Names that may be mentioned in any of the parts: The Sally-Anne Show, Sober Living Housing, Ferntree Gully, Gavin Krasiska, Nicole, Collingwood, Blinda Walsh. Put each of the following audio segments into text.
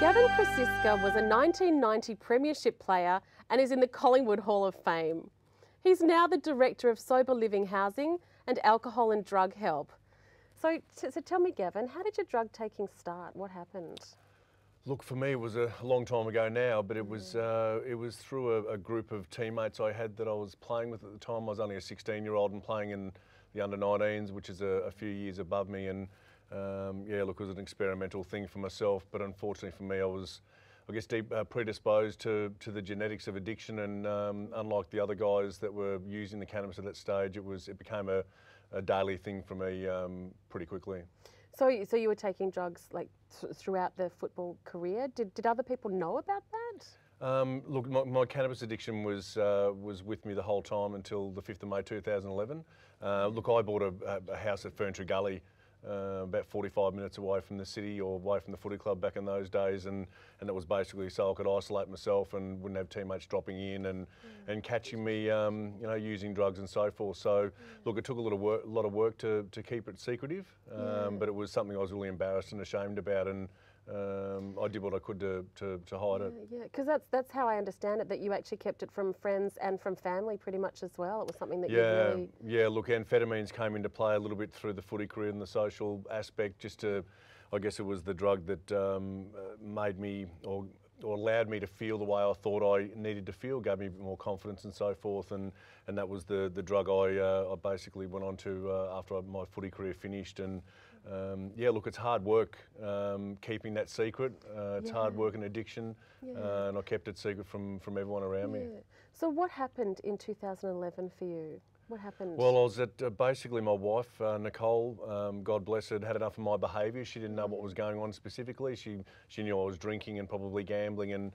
Gavin Krasiska was a 1990 Premiership player and is in the Collingwood Hall of Fame. He's now the Director of Sober Living Housing and Alcohol and Drug Help. So tell me, Gavin, how did your drug taking start? What happened? Look, for me, it was a long time ago now, but it was through a group of teammates I had that I was playing with at the time. I was only a 16-year-old and playing in the under-19s, which is a few years above me. And yeah, look, it was an experimental thing for myself, but unfortunately for me, I was, I guess, predisposed to the genetics of addiction. And unlike the other guys that were using the cannabis at that stage, it became a daily thing for me pretty quickly. So you were taking drugs like throughout the football career. Did other people know about that? Look, my cannabis addiction was with me the whole time until the 5th of May 2011. Look, I bought a house at Ferntree Gully, about 45 minutes away from the city or away from the footy club back in those days, and that was basically so I could isolate myself and wouldn't have teammates dropping in and catching me, you know, using drugs and so forth. So look, it took a lot of work to keep it secretive, but it was something I was really embarrassed and ashamed about, and I did what I could to hide it. Yeah, because that's how I understand it, that you actually kept it from friends and from family pretty much as well. It was something that you really... Yeah, look, amphetamines came into play a little bit through the footy career and the social aspect, just to, I guess it was the drug that made me or allowed me to feel the way I thought I needed to feel, gave me a bit more confidence and so forth, and that was the drug I basically went on to after my footy career finished. And yeah, look, it's hard work keeping that secret. It's hard work and addiction, and I kept it secret from everyone around me. So what happened in 2011 for you? What happened? Well, I was at basically my wife, Nicole, God bless her, had enough of my behaviour. She didn't know what was going on specifically. She knew I was drinking and probably gambling, and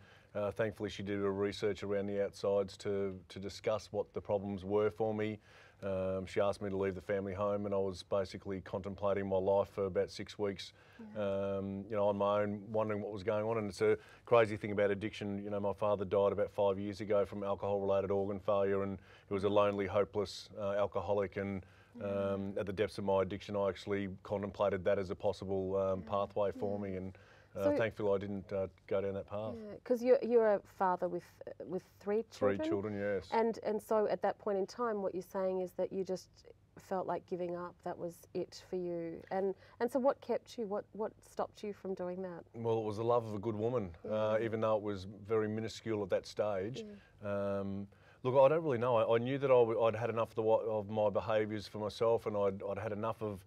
thankfully she did her research around the outsides to discuss what the problems were for me. She asked me to leave the family home, and I was basically contemplating my life for about 6 weeks, you know, on my own, wondering what was going on. And it's a crazy thing about addiction. You know, my father died about 5 years ago from alcohol-related organ failure, and he was a lonely, hopeless alcoholic. And at the depths of my addiction, I actually contemplated that as a possible pathway for me. And so thankfully, I didn't go down that path. Because you're a father with three children. Three children, yes. And so at that point in time, what you're saying is that you just felt like giving up. That was it for you. And so what kept you? What stopped you from doing that? Well, it was the love of a good woman, even though it was very minuscule at that stage. Look, I don't really know. I knew that I'd had enough of my behaviours for myself, and I'd had enough of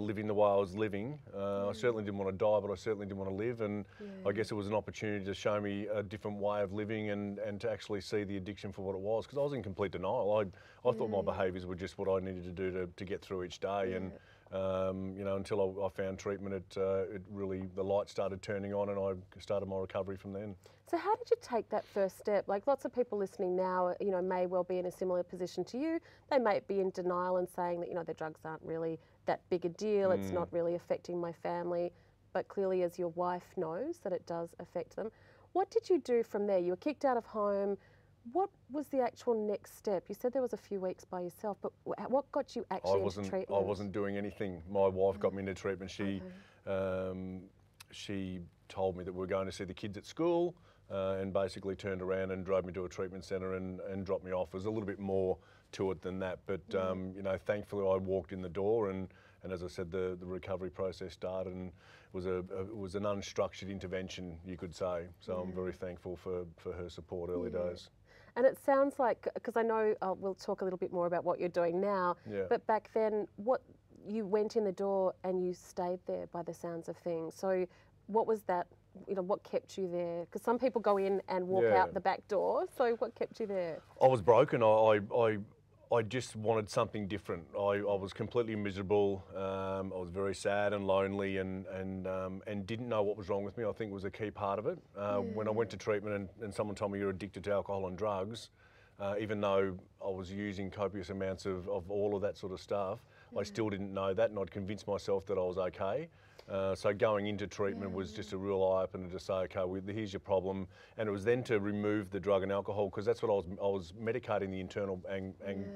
living the way I was living. I certainly didn't want to die, but I certainly didn't want to live, and I guess it was an opportunity to show me a different way of living, and to actually see the addiction for what it was, because I was in complete denial. I thought my behaviours were just what I needed to do to get through each day, and you know, until I found treatment, it really, the light started turning on, and I started my recovery from then. So how did you take that first step? Like, lots of people listening now, you know, may well be in a similar position to you. They might be in denial and saying that, you know, their drugs aren't really that big a deal. It's not really affecting my family. But clearly, as your wife knows, that it does affect them. What did you do from there? You were kicked out of home. What was the actual next step? You said there was a few weeks by yourself, but what got you actually into treatment? I wasn't doing anything. My wife got me into treatment. She told me that we were going to see the kids at school, and basically turned around and drove me to a treatment centre and dropped me off. There's a little bit more to it than that, but you know, thankfully I walked in the door, and as I said, the recovery process started, and it was an unstructured intervention, you could say. So I'm very thankful for her support early days. And it sounds like, because I know we'll talk a little bit more about what you're doing now, but back then, you went in the door and you stayed there by the sounds of things. So what was that, you know, what kept you there? Because some people go in and walk out the back door. So what kept you there? I was broken. I just wanted something different. I was completely miserable. I was very sad and lonely, and didn't know what was wrong with me, I think, was a key part of it. When I went to treatment and someone told me you're addicted to alcohol and drugs, even though I was using copious amounts of all of that sort of stuff, I still didn't know that, and I'd convinced myself that I was okay. So going into treatment was just a real eye-opener to say, okay, here's your problem. And it was then to remove the drug and alcohol, because that's what I was medicating the internal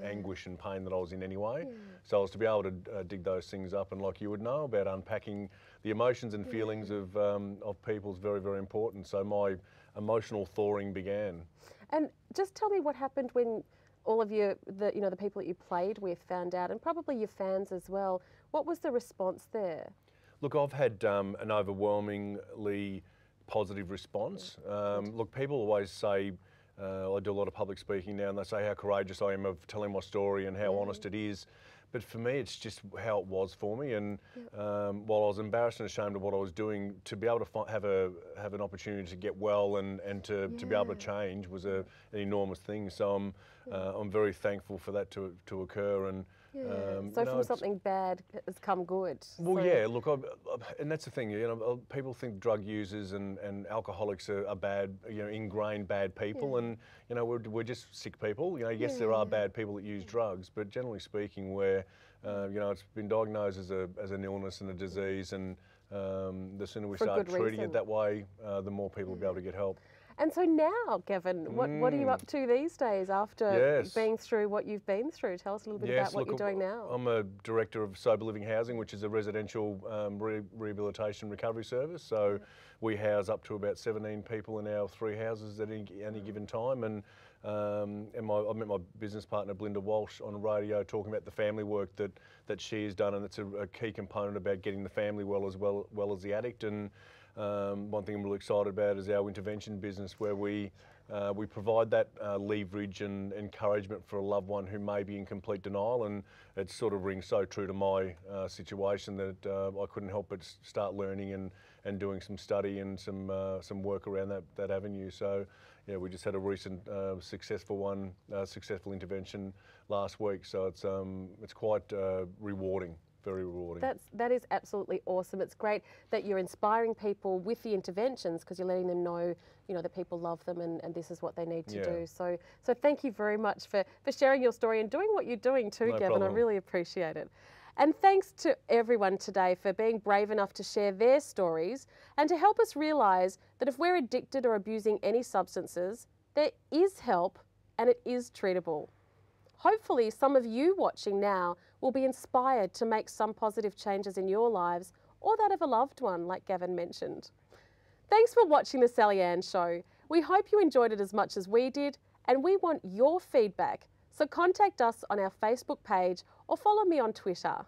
anguish and pain that I was in anyway. So I was to be able to dig those things up, and like you would know, about unpacking the emotions and feelings of people is very, very important. So my emotional thawing began. And just tell me what happened when all of the people that you played with found out, and probably your fans as well. What was the response there? Look, I've had an overwhelmingly positive response. Look, people always say, I do a lot of public speaking now, and they say how courageous I am of telling my story and how honest it is. But for me, it's just how it was for me. And while I was embarrassed and ashamed of what I was doing, to be able to have an opportunity to get well and to be able to change was an enormous thing. So I'm very thankful for that to occur. And so from something bad has come good. Well, so yeah. Look, and that's the thing. You know, people think drug users and alcoholics are bad. You know, ingrained bad people. And you know, we're just sick people. You know, yes, there are bad people that use drugs, but generally speaking, where you know, it's been diagnosed as an illness and a disease, and the sooner we start treating it that way, the more people will be able to get help. And so now, Gavin, what are you up to these days after being through what you've been through? Tell us a little bit about what you're doing now. I'm a director of Sober Living Housing, which is a residential rehabilitation recovery service. So we house up to about 17 people in our 3 houses at any given time. And I met my business partner, Blinda Walsh, on radio talking about the family work that she has done, and it's a key component about getting the family well as the addict. And one thing I'm really excited about is our intervention business, where we provide that leverage and encouragement for a loved one who may be in complete denial. And it sort of rings so true to my situation that I couldn't help but start learning and doing some study and some work around that avenue. So yeah, we just had a recent successful intervention last week. So it's quite rewarding. Very rewarding. That is absolutely awesome. It's great that you're inspiring people with the interventions, because you're letting them know, you know, that people love them and this is what they need to do. So thank you very much for sharing your story and doing what you're doing too, Gavin. Problem. I really appreciate it. And thanks to everyone today for being brave enough to share their stories and to help us realise that if we're addicted or abusing any substances, there is help and it is treatable. Hopefully some of you watching now will be inspired to make some positive changes in your lives or that of a loved one, like Gavin mentioned. Thanks for watching The Sally-Anne Show. We hope you enjoyed it as much as we did, and we want your feedback. So contact us on our Facebook page or follow me on Twitter.